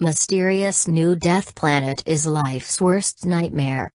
Mysterious new death planet is life's worst nightmare.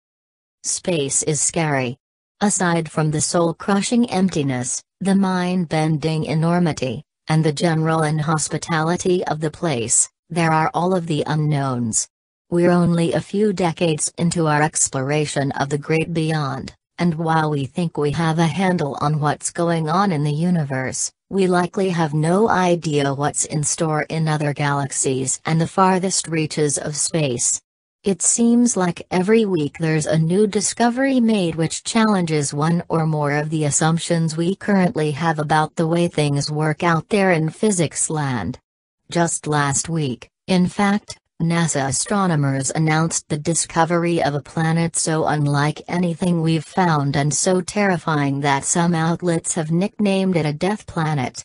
Space is scary. Aside from the soul-crushing emptiness, the mind-bending enormity, and the general inhospitality of the place, there are all of the unknowns. We're only a few decades into our exploration of the great beyond, and while we think we have a handle on what's going on in the universe, we likely have no idea what's in store in other galaxies and the farthest reaches of space. It seems like every week there's a new discovery made which challenges one or more of the assumptions we currently have about the way things work out there in physics land. Just last week, in fact, NASA astronomers announced the discovery of a planet so unlike anything we've found and so terrifying that some outlets have nicknamed it a death planet.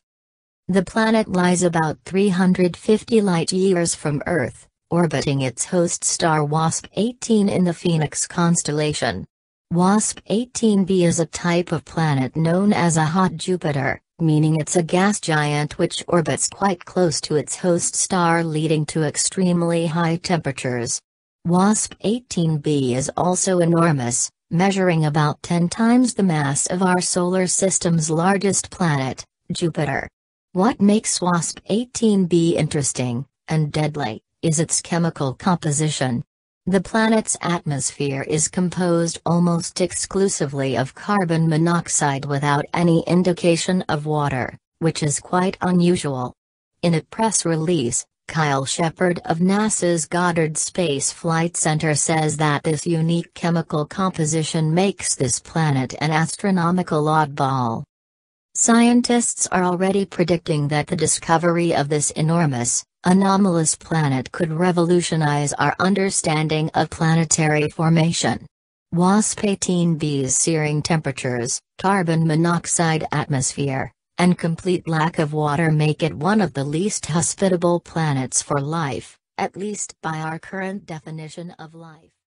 The planet lies about 350 light-years from Earth, orbiting its host star WASP-18 in the Phoenix constellation. WASP-18b is a type of planet known as a hot Jupiter, meaning it's a gas giant which orbits quite close to its host star, leading to extremely high temperatures. WASP-18b is also enormous, measuring about 10 times the mass of our solar system's largest planet, Jupiter. What makes WASP-18b interesting, and deadly, is its chemical composition. The planet's atmosphere is composed almost exclusively of carbon monoxide without any indication of water, which is quite unusual. In a press release, Kyle Shepherd of NASA's Goddard Space Flight Center says that this unique chemical composition makes this planet an astronomical oddball. Scientists are already predicting that the discovery of this enormous, anomalous planet could revolutionize our understanding of planetary formation. WASP-18b's searing temperatures, carbon monoxide atmosphere, and complete lack of water make it one of the least hospitable planets for life, at least by our current definition of life.